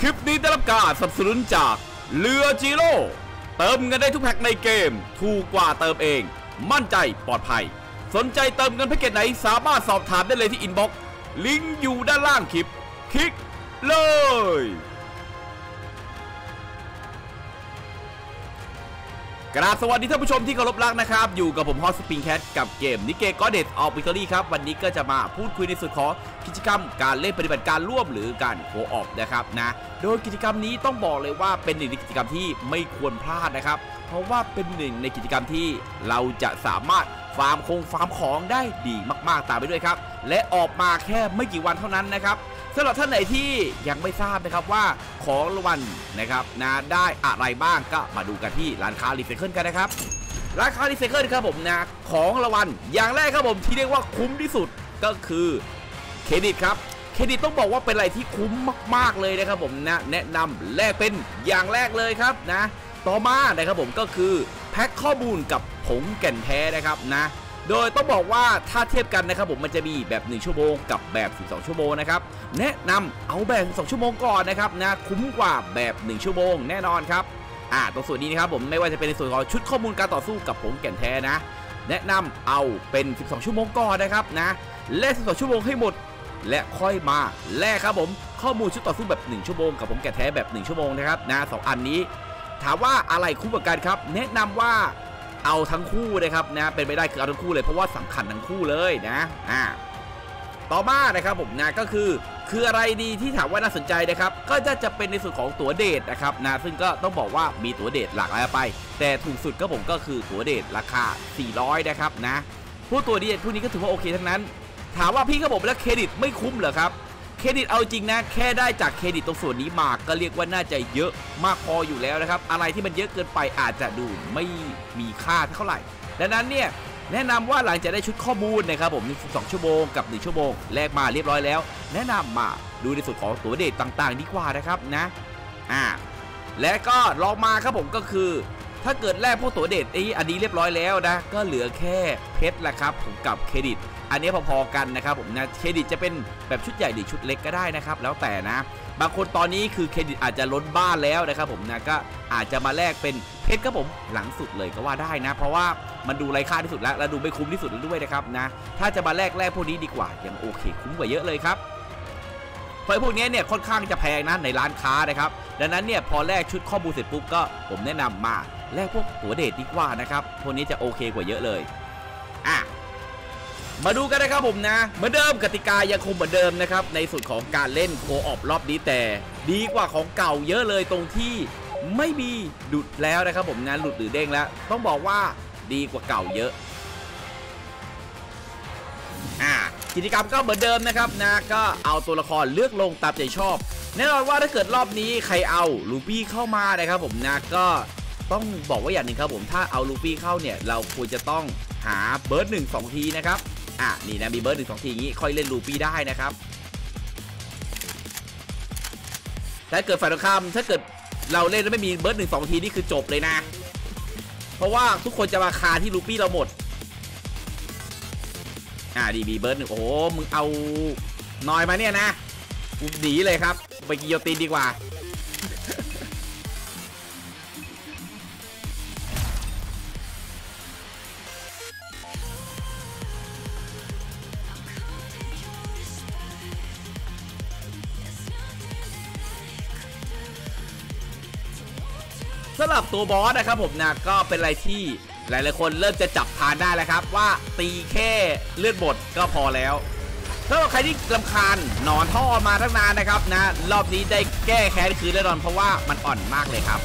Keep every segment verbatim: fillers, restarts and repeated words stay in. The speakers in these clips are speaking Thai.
คลิปนี้ได้รับการสนับสนุนจากเรือจีโร่เติมเงินได้ทุกแพ็คในเกมถูกกว่าเติมเองมั่นใจปลอดภัยสนใจเติมเงินแพ็คเกจไหนสามารถสอบถามได้เลยที่อินบ็อกซ์ลิงก์อยู่ด้านล่างคลิปคลิกเลยกราบสวัสดีท่านผู้ชมที่เคารพรักนะครับอยู่กับผมฮอตสปริงแคทกับเกมนิเกก็เด็ดออฟวิกตอรี่ครับวันนี้ก็จะมาพูดคุยในส่วนของกิจกรรมการเล่นปฏิบัติการร่วมหรือการโคออฟนะครับนะโดยกิจกรรมนี้ต้องบอกเลยว่าเป็นหนึ่งในกิจกรรมที่ไม่ควรพลาดนะครับเพราะว่าเป็นหนึ่งในกิจกรรมที่เราจะสามารถฟาร์มคงฟาร์มของได้ดีมากๆตามไปด้วยครับและออกมาแค่ไม่กี่วันเท่านั้นนะครับสำหรับท่านไหนที่ยังไม่ทราบนะครับว่าของรางวัลนะครับนะได้อะไรบ้างก็มาดูกันที่ร้านค้ารีไซเคิลกันนะครับร้านค้ารีไซเคิลครับผมนะของรางวัลอย่างแรกครับผมที่เรียกว่าคุ้มที่สุดก็คือเครดิตครับเครดิตต้องบอกว่าเป็นอะไรที่คุ้มมากๆเลยนะครับผมนะแนะนำแลกเป็นอย่างแรกเลยครับนะต่อมานะครับผมก็คือแพ็คข้อมูลกับผงแก่นแท้นะครับนะโดยต้องบอกว่าถ้าเทียบกันนะครับผมมันจะมีแบบหนึ่งชั่วโมงกับแบบสิบสองชั่วโมงนะครับแนะนำเอาแบบสิบสองชั่วโมงก่อนนะครับนะคุ้มกว่าแบบหนึ่งชั่วโมงแน่นอนครับอ่าตรงส่วนนี้นะครับผมไม่ว่าจะเป็นในส่วนของชุดข้อมูลการต่อสู้กับผงแก่นแท้นะแนะนำเอาเป็นสิบสองชั่วโมงก่อนนะครับนะแลกสิบสองชั่วโมงให้หมดและค่อยมาแลกครับผมข้อมูลชุดต่อสู้แบบหนึ่งชั่วโมงกับผงแก่นแท้แบบหนึ่งชั่วโมงนะครับนะสองอันนี้ถามว่าอะไรคุ้มกว่ากันครับแนะนำว่าเอาทั้งคู่นะครับนะเป็นไปได้คือเอาทั้งคู่เลยเพราะว่าสำคัญทั้งคู่เลยนะอ่าต่อมานะครับผมนะก็คือคืออะไรดีที่ถามว่าน่าสนใจนะครับก็จะจะเป็นในส่วนของตั๋วเดทนะครับนะซึ่งก็ต้องบอกว่ามีตั๋วเดทหลากหลายไปแต่ถูกสุดก็ผมก็คือตั๋วเดทราคาสี่ร้อยนะครับนะพวกตั๋วเดทพวกนี้ก็ถือว่าโอเคทั้งนั้นถามว่าพี่ก็บอกแล้วเครดิตไม่คุ้มเหรอครับเครดิตเอาจริงนะแค่ได้จากเครดิตตรงส่วนนี้มาก็เรียกว่าน่าจะเยอะมากพออยู่แล้วนะครับอะไรที่มันเยอะเกินไปอาจจะดูไม่มีค่าเท่าไหร่ดังนั้นเนี่ยแนะนำว่าหลังจากได้ชุดข้อมูลนะครับผมสิบสองชั่วโมงกับหนึ่งชั่วโมงแลกมาเรียบร้อยแล้วแนะนำมาดูในส่วนของตัวเดทต่างๆดีกว่านะครับนะอ่าและก็ลองมาครับผมก็คือถ้าเกิดแลกพวกตัวเดทไอ้อันนี้เรียบร้อยแล้วนะก็เหลือแค่เพชรละครับผมกับเครดิตอันนี้พอๆกันนะครับผมนะเครดิตจะเป็นแบบชุดใหญ่หรือชุดเล็กก็ได้นะครับแล้วแต่นะบางคนตอนนี้คือเครดิตอาจจะล้นบ้านแล้วนะครับผมนะก็อาจจะมาแลกเป็นเพชรครับผมหลังสุดเลยก็ว่าได้นะเพราะว่ามันดูไร้ค่าที่สุดแล้วและดูไม่คุ้มที่สุดแล้วด้วยนะครับนะถ้าจะมาแลกแลกพวกนี้ดีกว่ายังโอเคคุ้มกว่าเยอะเลยครับเพราะพวกนี้เนี่ยค่อนข้างจะแพงนะในร้านค้านะครับดังนั้นเนี่ยพอแลกชุดข้อมูลเสร็จปุ๊บก็ผมแนะนำมาแลกพวกตั๋วเดทดีกว่านะครับพวกนี้จะโอเคกว่าเยอะเลยอ่ะมาดูกันนะครับผมนะเหมือนเดิมกติกายังคงเหมือนเดิมนะครับในส่วนของการเล่นโคออฟรอบนี้แต่ดีกว่าของเก่าเยอะเลยตรงที่ไม่มีหลุดแล้วนะครับผมนะหลุดหรือเด้งแล้วต้องบอกว่าดีกว่าเก่าเยอะอ่ากิจกรรมก็เหมือนเดิมนะครับนะก็เอาตัวละครเลือกลงตามใจชอบแน่นอนว่าถ้าเกิดรอบนี้ใครเอาลูบี้เข้ามานะครับผมนะก็ต้องบอกว่าอย่างหนึ่งครับผมถ้าเอาลูบี้เข้าเนี่ยเราควรจะต้องหาเบิร์ดหนึ่งสองทีนะครับอ่ะนี่นะมีเบิร์ดหนึ่งสองทีอย่างนี้ค่อยเล่นลูปี้ได้นะครับถ้าเกิดฝ่ายตรงข้ามถ้าเกิดเราเล่นแล้วไม่มีเบิร์ดหนึ่งสองทีนี่คือจบเลยนะเพราะว่าทุกคนจะมาคาที่ลูปี้เราหมดอ่ะดีมีเบิร์ดหนึ่งโอ้โหมึงเอานอยมาเนี่ยนะหนีเลยครับไปกิโยตินดีกว่าสำหรับตัวบอสนะครับผมนะก็เป็นอะไรที่หลายๆคนเริ่มจะจับทานได้แล้วครับว่าตีแค่เลือดหมดก็พอแล้วถ้าใครที่รำคาญหนอนท่อมาตั้งนานนะครับนะรอบนี้ได้แก้แค้นคืนแน่นอนเพราะว่ามันอ่อนมากเลยครับ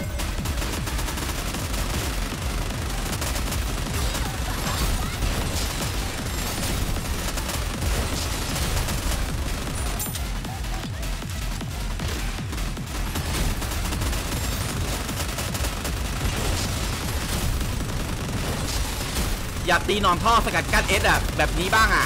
อย่าตีนอนท่อสกัดกั้นเอสอ่ะแบบนี้บ้างอ่ะ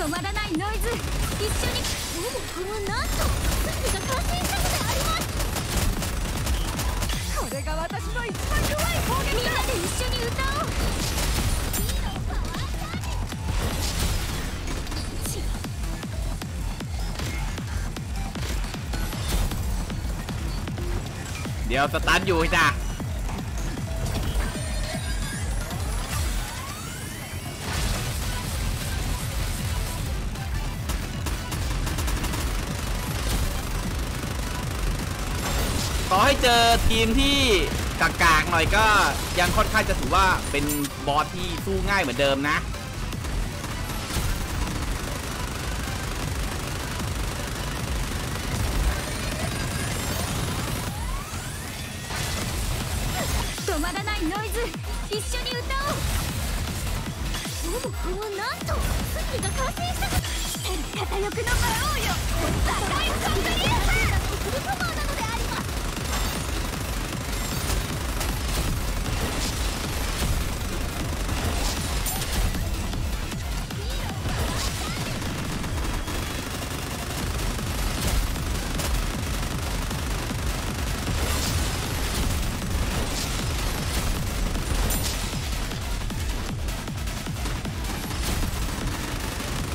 止まらないノイズ一緒におおこれはなんとスピが完成したのでありますこれが私の一番弱い攻撃だみんなで一緒に歌おうเดี๋ยวสตันอยู่จ้ะขอให้เจอทีมที่กากๆหน่อยก็ยังค่อนข้างจะถือว่าเป็นบอสที่สู้ง่ายเหมือนเดิมนะ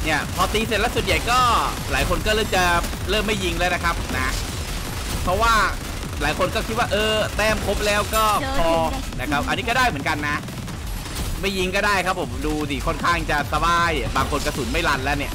เนี่ยพอตีเสร็จแล้วส่วนใหญ่ก็หลายคนก็เริ่มจะเริ่มไม่ยิงแล้วนะครับนะเพราะว่าหลายคนก็คิดว่าเออแต้มครบแล้วก็พอนะครับอันนี้ก็ได้เหมือนกันนะไม่ยิงก็ได้ครับผมดูดิค่อนข้างจะสบายบางคนกระสุนไม่รันแล้วเนี่ย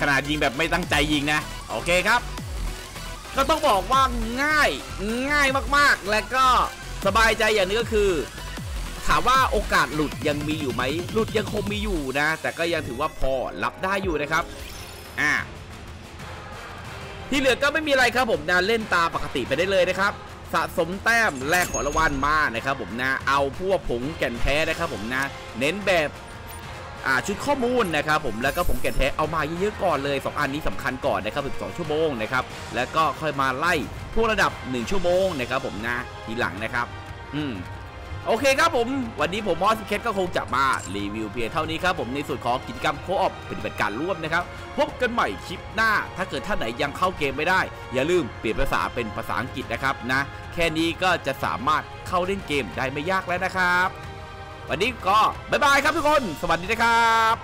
ขนาดยิงแบบไม่ตั้งใจยิงนะโอเคครับก็ต้องบอกว่าง่ายง่ายมากๆและก็สบายใจอย่างนึงก็คือถามว่าโอกาสหลุดยังมีอยู่ไหมหลุดยังคงมีอยู่นะแต่ก็ยังถือว่าพอรับได้อยู่นะครับอ่าที่เหลือก็ไม่มีอะไรครับผมนะเล่นตาปกติไปได้เลยนะครับสะสมแต้มแลกของรางวัลมานะครับผมนะเอาพวกผงแก่นแท้นะครับผมนะเน้นแบบอ่าชุดข้อมูลนะครับผมแล้วก็ผงแก่นแท้เอามาเยอะๆก่อนเลยสองอันนี้สำคัญก่อนนะครับสิบสองชั่วโมงนะครับแล้วก็ค่อยมาไล่พวกระดับหนึ่งชั่วโมงนะครับผมนะทีหลังนะครับอืมโอเคครับผมวันนี้ผมมอสเคทก็คงจะมารีวิวเพียงเท่านี้ครับผมในส่วนของกิจกรรมโคออฟปฏิบัติการร่วมนะครับพบกันใหม่คลิปหน้าถ้าเกิดท่านไหนยังเข้าเกมไม่ได้อย่าลืมเปลี่ยนภาษาเป็นภาษาอังกฤษนะครับนะแค่นี้ก็จะสามารถเข้าเล่นเกมได้ไม่ยากแล้วนะครับวันนี้ก็บ๊ายบายครับทุกคนสวัสดีนะครับ